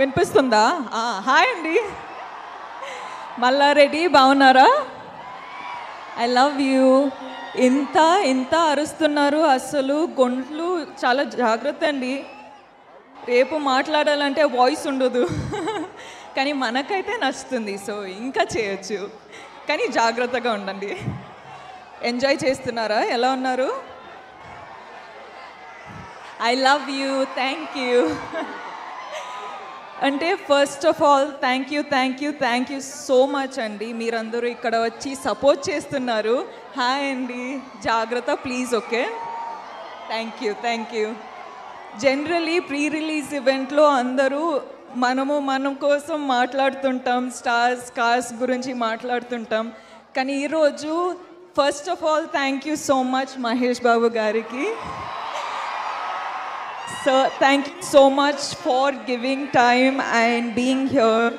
వినిపిస్తుందా? హాయ్ అండి, మల్లా రెడ్డి బాగున్నారా? I love you. ఇంత ఇంత అరుస్తున్నారు, అస్సలు గొంట్లు చాలా జాగ్రత్త అండి. రేపు మాట్లాడాలంటే వాయిస్ ఉండదు, కానీ మనకైతే నచ్చుతుంది. సో ఇంకా చేయొచ్చు, కానీ జాగ్రత్తగా ఉండండి. ఎంజాయ్ చేస్తున్నారా? ఎలా ఉన్నారు? I love you. Thank you. అంటే first of all thank you, thank you, thank you so much అండి. మీరందరూ ఇక్కడ వచ్చి సపోర్ట్ చేస్తున్నారు. హాయ్ అండి, జాగ్రత్త please. Okay, thank you, thank you. Generally pre release ఈవెంట్లో అందరూ మనం కోసం మాట్లాడుతుంటాం, స్టార్స్ కాస్ట్ గురించి మాట్లాడుతుంటాం, కానీ ఈరోజు first of all thank you so much Mahesh Babu గారికి. So thank you so much for giving time and being here.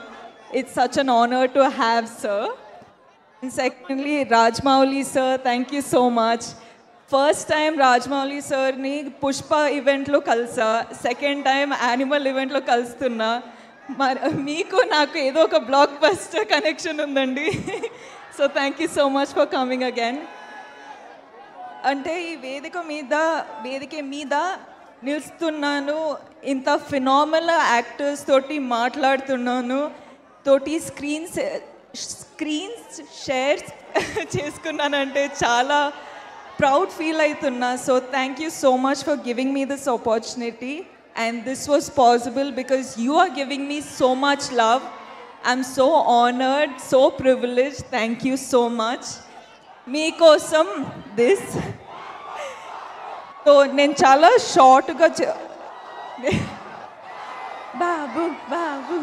It's such an honor to have sir. And secondly, Rajamouli sir, thank you so much. First time Rajamouli sir ni Pushpa event lo kalsa, second time Animal event lo kalustunna. Meeku naaku edo oka blockbuster connection undandi. So thank you so much for coming again. Ante ee vedika meeda నిలుస్తున్నాను, ఇంత phenomenal actors తోటి మాట్లాడుతున్నాను, తోటి screens share చేసుకున్నానంటే చాలా proud feel అవుతున్నా. So thank you so much for giving me this opportunity and this was possible because you are giving me so much love. I'm so honoured, so privilege. Thank you so much. మీకోసం this so నేను చాలా షార్ట్గా Babu Babu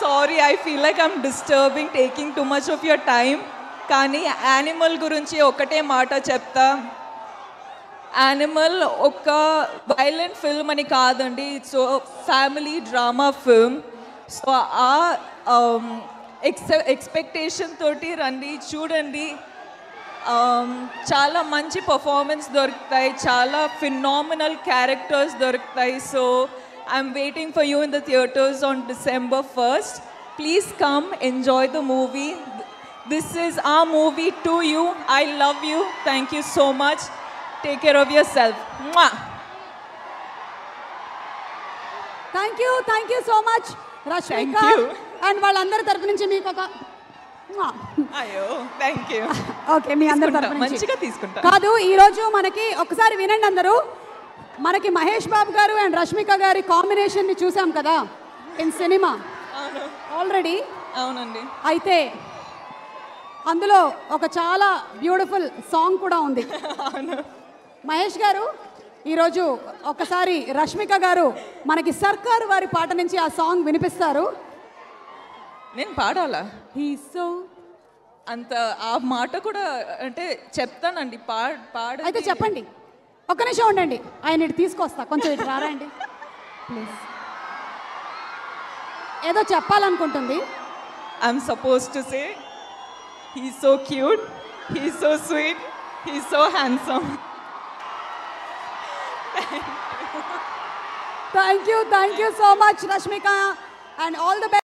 sorry, I feel like I'm disturbing, taking too much of your time. కానీ Animal గురించి ఒకటే మాట చెప్తా. Animal ఒక వైలెంట్ ఫిల్మ్ అని కాదండి, so family drama film. So ఆ ఎక్స్పెక్టేషన్ తోటి రండి, చూడండి. చాలా మంచి పర్ఫార్మెన్స్ దొరుకుతాయి, చాలా ఫినామినల్ క్యారెక్టర్స్ దొరుకుతాయి. So I'm waiting for you in the theatres on December 1st. Please come, enjoy the movie. This is a movie to you. I love you. Thank you so much. Take care of your self. Thank you, thank you so much Rashmika and వాళ్ళందరి తరఫు నుంచి మీకు ఒక కాదు. ఈరోజు మనకి ఒకసారి వినండి అందరూ, మనకి మహేష్ బాబు గారు అండ్ రష్మిక గారి కాంబినేషన్ ని చూసాం కదా ఇన్ సినిమా ఆల్రెడీ. అవునండి. అయితే అందులో ఒక చాలా బ్యూటిఫుల్ సాంగ్ కూడా ఉంది. మహేష్ గారు ఈరోజు ఒకసారి రష్మిక గారు మనకి సర్కార్ వారి పాట నుంచి ఆ సాంగ్ వినిపిస్తారు. నేను పాడాలా? సో అంత ఆ మాట కూడా అంటే చెప్తానండి. అయితే చెప్పండి, ఒక్క నిమిషం ఉండండి, ఆయన ఇటు తీసుకొస్తా. కొంచెం ఇటు రారండి ప్లీజ్. ఏదో చెప్పాలనుకుంటుంది. I'm suppose to say he so cute, he so sweet, he so handsome. Thank you, thank you so much Rashmika and all the best.